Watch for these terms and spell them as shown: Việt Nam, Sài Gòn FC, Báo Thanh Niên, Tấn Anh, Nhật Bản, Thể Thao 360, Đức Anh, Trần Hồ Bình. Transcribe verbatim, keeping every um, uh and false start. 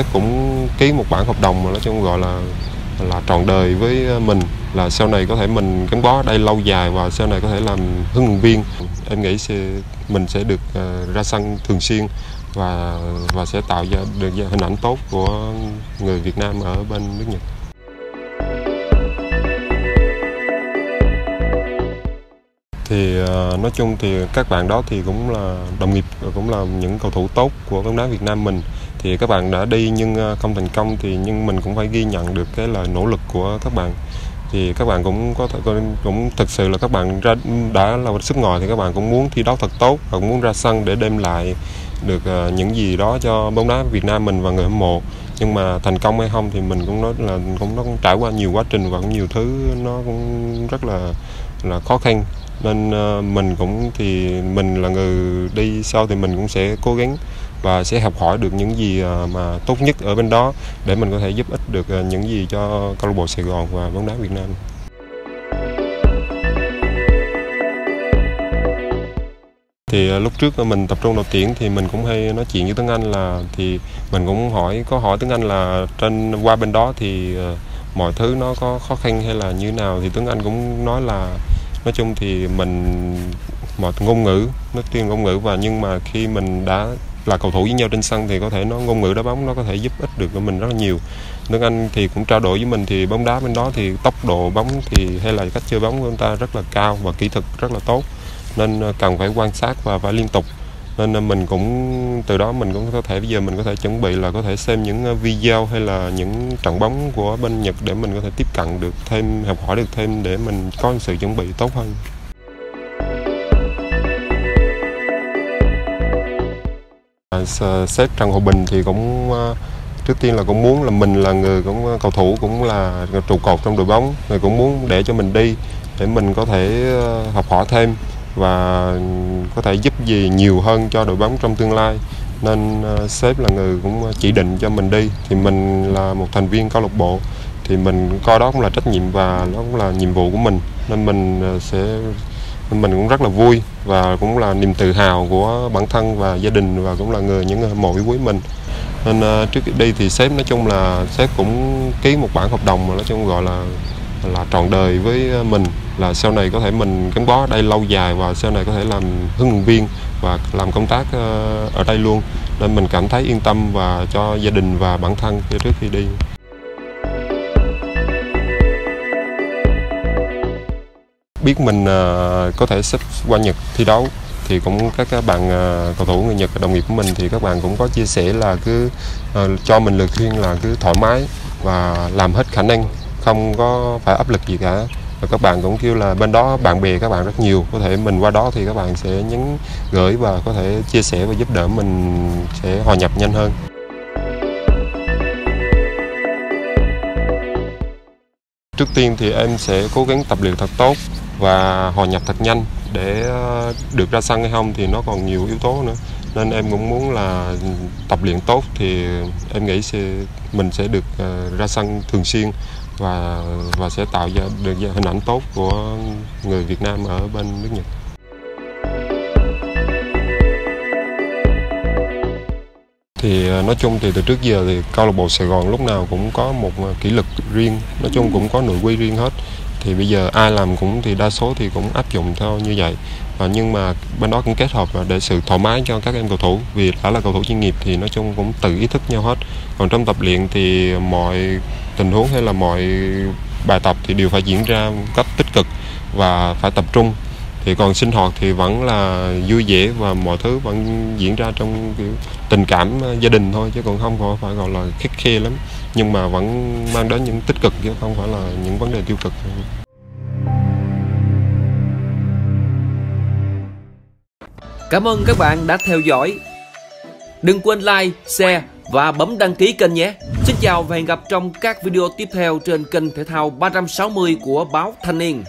Tết cũng ký một bản hợp đồng mà nói chung gọi là là trọn đời với mình, là sau này có thể mình gắn bó ở đây lâu dài và sau này có thể làm huấn luyện viên. Em nghĩ sẽ, mình sẽ được uh, ra sân thường xuyên và và sẽ tạo ra được hình ảnh tốt của người Việt Nam ở bên nước Nhật. Thì uh, nói chung thì các bạn đó thì cũng là đồng nghiệp, cũng là những cầu thủ tốt của bóng đá Việt Nam mình. Thì các bạn đã đi nhưng không thành công thì nhưng mình cũng phải ghi nhận được cái là nỗ lực của các bạn. Thì các bạn cũng có cũng thực sự là các bạn ra, đã là sức ngòi thì các bạn cũng muốn thi đấu thật tốt và cũng muốn ra sân để đem lại được những gì đó cho bóng đá Việt Nam mình và người hâm mộ. Nhưng mà thành công hay không thì mình cũng nói là cũng nó cũng trải qua nhiều quá trình và cũng nhiều thứ nó cũng rất là là khó khăn. Nên mình cũng thì mình là người đi sau thì mình cũng sẽ cố gắng và sẽ học hỏi được những gì mà tốt nhất ở bên đó để mình có thể giúp ích được những gì cho câu lạc bộ Sài Gòn và bóng đá Việt Nam. Thì lúc trước mình tập trung đầu tiên thì mình cũng hay nói chuyện với Tấn Anh là thì mình cũng hỏi có hỏi Tấn Anh là trên qua bên đó thì mọi thứ nó có khó khăn hay là như nào, thì Tấn Anh cũng nói là nói chung thì mình một ngôn ngữ, nói tiếng ngôn ngữ và nhưng mà khi mình đã là cầu thủ với nhau trên sân thì có thể nó ngôn ngữ đá bóng nó có thể giúp ích được cho mình rất là nhiều. Đức Anh thì cũng trao đổi với mình thì bóng đá bên đó thì tốc độ bóng thì hay là cách chơi bóng của người ta rất là cao và kỹ thuật rất là tốt, nên cần phải quan sát và phải liên tục. Nên mình cũng từ đó mình cũng có thể bây giờ mình có thể chuẩn bị là có thể xem những video hay là những trận bóng của bên Nhật để mình có thể tiếp cận được thêm, học hỏi được thêm để mình có sự chuẩn bị tốt hơn. Sếp Trần Hồ Bình thì cũng trước tiên là cũng muốn là mình là người cũng cầu thủ cũng là trụ cột trong đội bóng, người cũng muốn để cho mình đi để mình có thể học hỏi thêm và có thể giúp gì nhiều hơn cho đội bóng trong tương lai. Nên sếp là người cũng chỉ định cho mình đi, thì mình là một thành viên câu lạc bộ thì mình coi đó cũng là trách nhiệm và nó cũng là nhiệm vụ của mình, nên mình sẽ mình cũng rất là vui và cũng là niềm tự hào của bản thân và gia đình và cũng là người những hâm mộ quý mình. Nên trước khi đi thì sếp nói chung là sếp cũng ký một bản hợp đồng mà nói chung gọi là là trọn đời với mình, là sau này có thể mình gắn bó ở đây lâu dài và sau này có thể làm huấn luyện viên và làm công tác ở đây luôn, nên mình cảm thấy yên tâm và cho gia đình và bản thân trước khi đi. Biết mình có thể sắp qua Nhật thi đấu thì cũng các bạn cầu thủ người Nhật đồng nghiệp của mình thì các bạn cũng có chia sẻ là cứ cho mình lời khuyên là cứ thoải mái và làm hết khả năng, không có phải áp lực gì cả. Và các bạn cũng kêu là bên đó bạn bè các bạn rất nhiều, có thể mình qua đó thì các bạn sẽ nhắn gửi và có thể chia sẻ và giúp đỡ mình sẽ hòa nhập nhanh hơn. Trước tiên thì em sẽ cố gắng tập luyện thật tốt và hòa nhập thật nhanh, để được ra sân hay không thì nó còn nhiều yếu tố nữa. Nên em cũng muốn là tập luyện tốt thì em nghĩ sẽ, mình sẽ được ra sân thường xuyên và và sẽ tạo ra được hình ảnh tốt của người Việt Nam ở bên nước Nhật. Thì nói chung thì từ trước giờ thì câu lạc bộ Sài Gòn lúc nào cũng có một kỷ luật riêng, nói chung cũng có nội quy riêng hết. Thì bây giờ ai làm cũng thì đa số thì cũng áp dụng theo như vậy. Và nhưng mà bên đó cũng kết hợp là để sự thoải mái cho các em cầu thủ, vì đã là cầu thủ chuyên nghiệp thì nói chung cũng tự ý thức nhau hết. Còn trong tập luyện thì mọi tình huống hay là mọi bài tập thì đều phải diễn ra một cách tích cực và phải tập trung. Thì còn sinh hoạt thì vẫn là vui vẻ và mọi thứ vẫn diễn ra trong kiểu tình cảm gia đình thôi, chứ còn không phải gọi là khắt khe lắm, nhưng mà vẫn mang đến những tích cực chứ không phải là những vấn đề tiêu cực. Cảm ơn các bạn đã theo dõi. Đừng quên like, share và bấm đăng ký kênh nhé. Xin chào và hẹn gặp trong các video tiếp theo trên kênh Thể Thao ba trăm sáu mươi của Báo Thanh Niên.